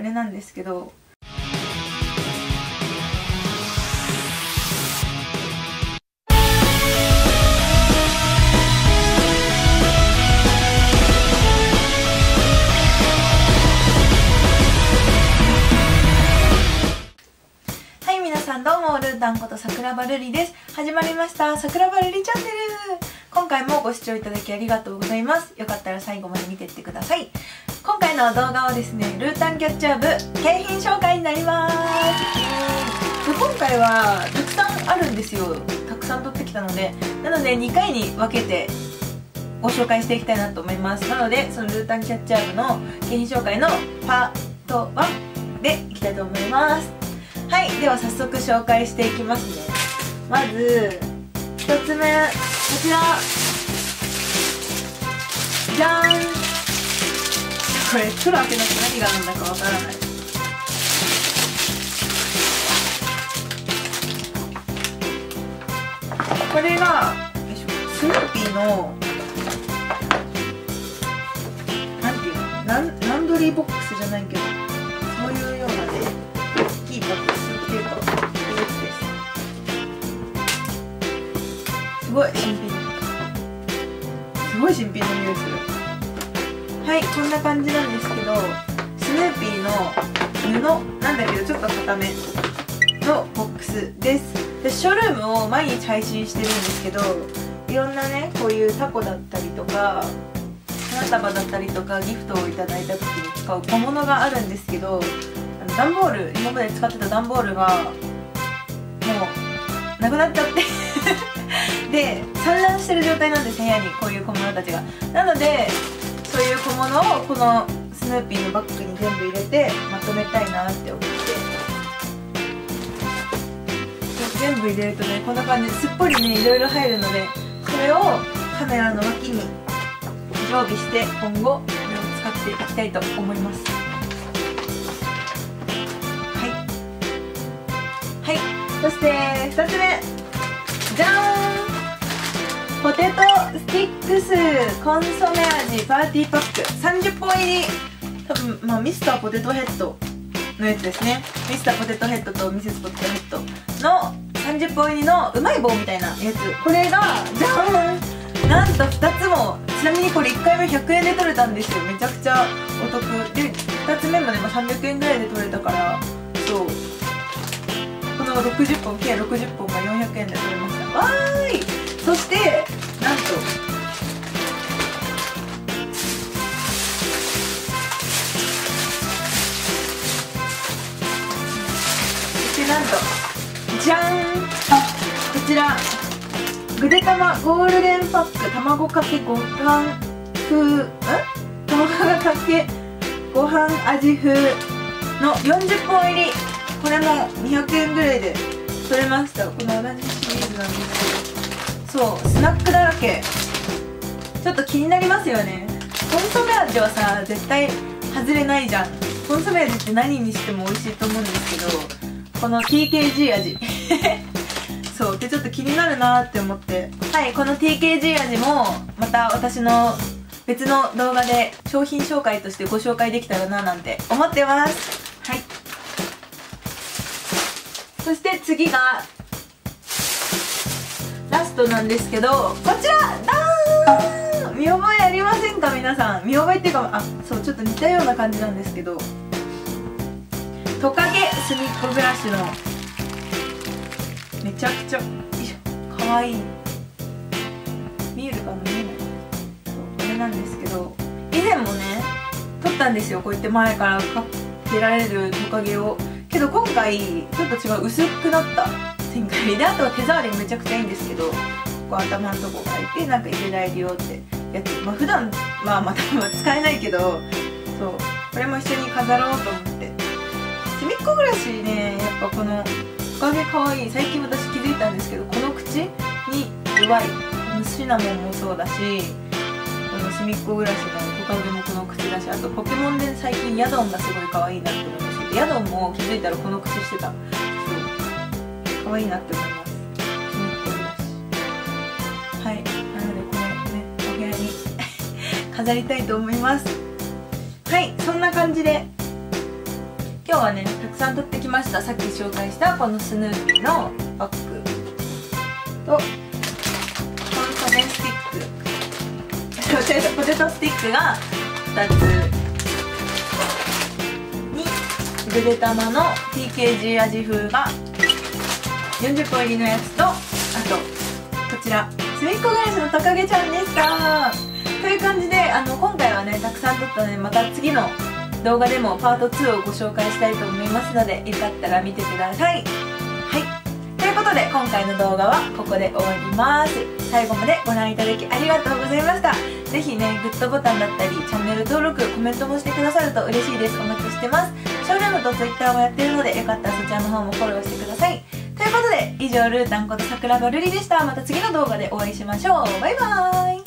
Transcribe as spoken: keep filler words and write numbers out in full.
これなんですけど、はい皆さんどうも、ルータンこと桜庭瑠璃です。始まりました桜庭瑠璃チャンネル。今回もご視聴いただきありがとうございます。よかったら最後まで見てってください。今回の動画はですね、ルータンキャッチャー部景品紹介になります。今回はたくさんあるんですよ。たくさん撮ってきたので、なのでにかいに分けてご紹介していきたいなと思います。なのでそのルータンキャッチャー部の景品紹介のパートワンでいきたいと思います。はい、では早速紹介していきますね。まずひとつめ、こちら、じゃーん。これ作るわけなく何があるんだかわからない。これがスヌーピーのなんていうの、ラン、ランドリーボックスじゃないけど、そういうようなね、いいボックスっていうか。すごい新品、すごい新品の匂いする。はい、こんな感じなんですけど、スヌーピーの布なんだけどちょっと固めのボックスです。でショールームを毎日配信してるんですけど、いろんなねこういうタコだったりとか花束だったりとかギフトをいただいた時に使う小物があるんですけど、あの段ボール、今まで使ってた段ボールがもうなくなっちゃってで散乱してる状態なんです、部屋にこういう小物たちが。なのでそういう小物をこのスヌーピーのバッグに全部入れてまとめたいなって思って、全部入れるとねこんな感じですっぽりねいろいろ入るので、それをカメラの脇に常備して今後使っていきたいと思います。はい、はい、そしてふたつめ、じゃーん、ポテトスティックスコンソメ味パーティーパックさんじゅっぽん入り。多分、まあ、ミスターポテトヘッドのやつですね。ミスターポテトヘッドとミセスポテトヘッドのさんじゅっぽん入りのうまい棒みたいなやつ。これがじゃーん、なんとふたつも。ちなみにこれいっかいめひゃくえんで取れたんですよ。めちゃくちゃお得で、ふたつめもね、まあ、さんびゃくえんぐらいで取れたから、そう、このろくじゅっぽん、計ろくじゅっぽんがよんひゃくえんで取れました。わーい。そしてなんとそしてなんとじゃーん、こちらぐでたまゴールデンパック卵かけご飯風、ん、卵かけご飯味風のよんじゅっぽん入り。これもにひゃくえんぐらいで取れました。この同じシリーズなんですけど、そう、スナックだらけ。ちょっと気になりますよね。コンソメ味はさ絶対外れないじゃん。コンソメ味って何にしても美味しいと思うんですけど、この ティーケージー 味そうでちょっと気になるなーって思って、はい、この ティーケージー 味もまた私の別の動画で商品紹介としてご紹介できたらなーなんて思ってます。はい、そして次がラストなんですけど、こちらだーん、見覚えありませんか皆さん。見覚えっていうか、あ、そうちょっと似たような感じなんですけど、トカゲすみっこブラシのめちゃくちゃよいしょ、かわいい、見えるかな、見えない、そうこれなんですけど、以前もね撮ったんですよ、こうやって前からかけられるトカゲを。けど今回ちょっと違う、薄くなった展開で、あとは手触りめちゃくちゃいいんですけど、ここ頭のとこが開いてなんか入れられるよってやつ、まあ、普段はまた使えないけど、そう、これも一緒に飾ろうと思って。すみっこ暮らしね、やっぱこのトカゲかわいい。最近私気づいたんですけど、この口に弱い、このシナモンもそうだし、このすみっこ暮らしのトカゲもこの口だし、あとポケモンで最近ヤドンがすごいかわいいなって思うんですけど、ヤドンも気づいたらこの口してた。可愛いなって思います。はい、なのでこれねお部屋に飾りたいと思います。はい、そんな感じで今日はねたくさん取ってきました。さっき紹介したこのスヌーピーのバッグとコンソメスティックポテトスティックがふたつにぐでたまの ティーケージー 味風がよんじゅっこ入りのやつと、あとこちらすみっこ返しのたかげちゃんでした。という感じであの今回はねたくさん撮ったので、また次の動画でもパートツーをご紹介したいと思いますので、よかったら見てください。はい、ということで今回の動画はここで終わります。最後までご覧いただきありがとうございました。是非ねグッドボタンだったりチャンネル登録コメントもしてくださると嬉しいです。お待ちしてます。ショールームと ツイッター もやってるので、よかったらそちらの方もフォローしてください。ということで以上、ルータンこと桜庭瑠璃でした。また次の動画でお会いしましょう。バイバーイ。